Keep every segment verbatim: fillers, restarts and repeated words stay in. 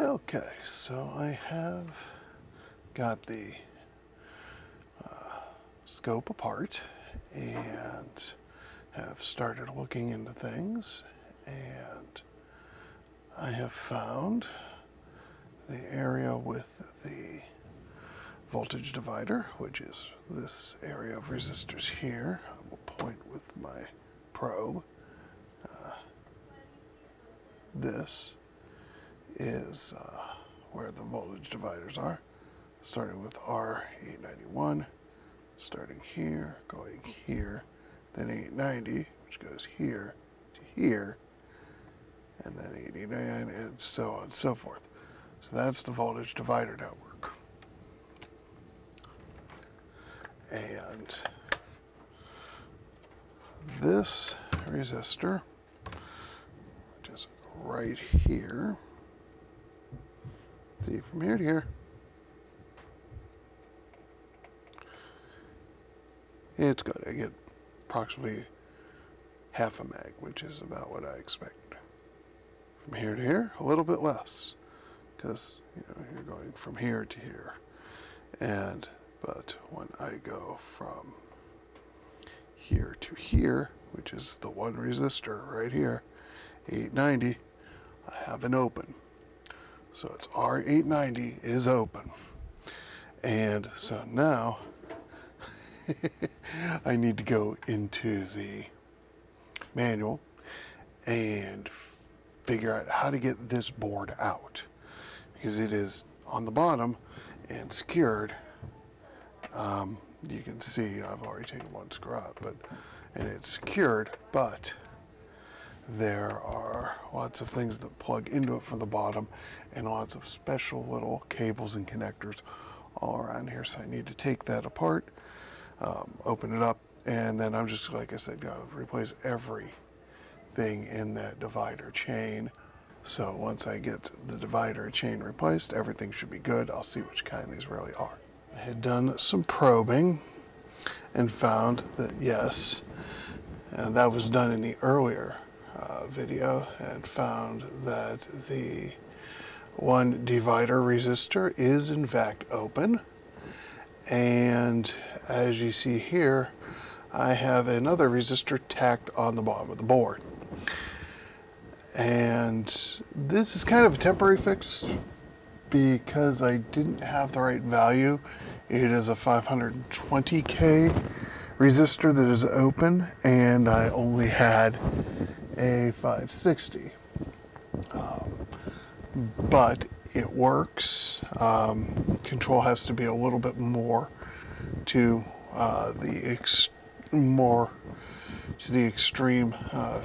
Okay, so I have got the uh, scope apart and have started looking into things, and I have found the area with the voltage divider, which is this area of resistors here. I will point with my probe. Uh, this is uh, where the voltage dividers are, starting with R eight ninety-one, starting here, going here, then eight ninety, which goes here to here, and then eighty-nine, and so on and so forth. So that's the voltage divider network. And this resistor, which is right here, see from here to here, it's good. I get approximately half a mag, which is about what I expect. From here to here, a little bit less, because you know you're going from here to here. And but when I go from here to here, which is the one resistor right here, eight ninety, I have an open. So it's R eight ninety is open. And so now I need to go into the manual and figure out how to get this board out, because it is on the bottom and secured. Um, you can see I've already taken one screw out, but and it's secured, but there are lots of things that plug into it from the bottom and lots of special little cables and connectors all around here. So I need to take that apart, um, open it up, and then I'm just, like I said, going to replace every thing in that divider chain. So once I get the divider chain replaced, everything should be good. I'll see which kind these really are. I had done some probing and found that yes, and that was done in the earlier uh, video, and found that the one divider resistor is in fact open. And as you see here, I have another resistor tacked on the bottom of the board. And this is kind of a temporary fix because I didn't have the right value. It is a five hundred twenty K resistor that is open, and I only had a five sixty. Um, but it works. Um, control has to be a little bit more to uh, the extreme. more to the extreme uh,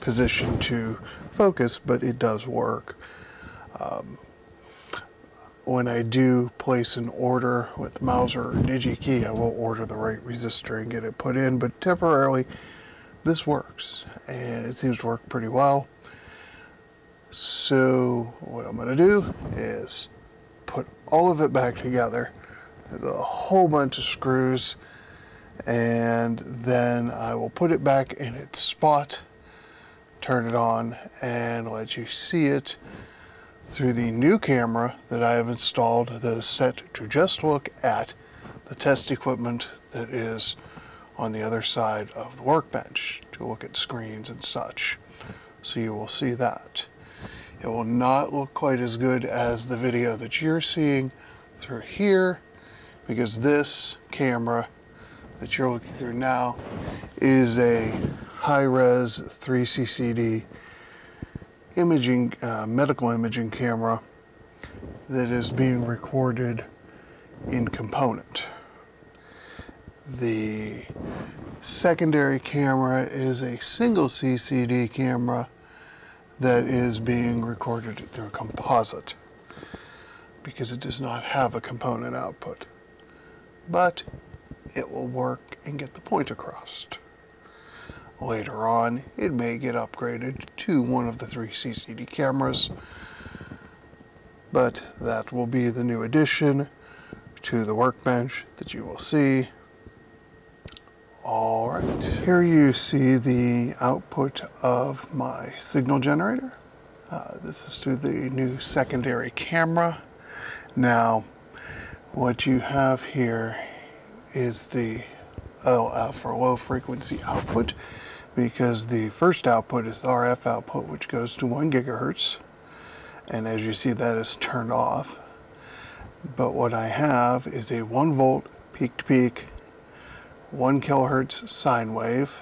position to focus, but it does work. Um, when I do place an order with Mauser or Digi-Key, I will order the right resistor and get it put in, but temporarily this works, and it seems to work pretty well. So what I'm gonna do is put all of it back together. There's a whole bunch of screws, and then I will put it back in its spot, turn it on, and let you see it through the new camera that I have installed that is set to just look at the test equipment that is on the other side of the workbench, to look at screens and such. So you will see that. It will not look quite as good as the video that you're seeing through here, because this camera that you're looking through now is a high-res three C C D imaging, uh, medical imaging camera that is being recorded in component. The secondary camera is a single C C D camera that is being recorded through composite, because it does not have a component output. But it will work and get the point across. Later on, it may get upgraded to one of the three C C D cameras, but that will be the new addition to the workbench that you will see. All right, here you see the output of my signal generator. Uh, this is through the new secondary camera. Now, what you have here is the L F, or low frequency output, because the first output is R F output, which goes to one gigahertz. And as you see, that is turned off. But what I have is a one volt peak to peak, one kilohertz sine wave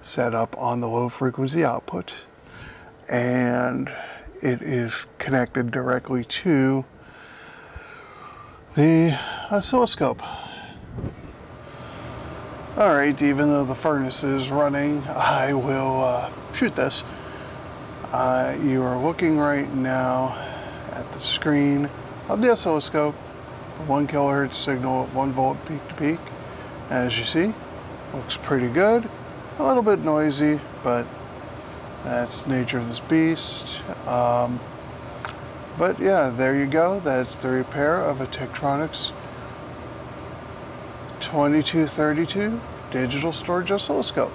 set up on the low frequency output. And it is connected directly to the oscilloscope. All right, even though the furnace is running, I will uh, shoot this. Uh, you are looking right now at the screen of the oscilloscope, the one kilohertz signal at one volt peak to peak. As you see, looks pretty good. A little bit noisy, but that's the nature of this beast. Um, but yeah, there you go. That's the repair of a Tektronix twenty-two thirty-two digital storage oscilloscope.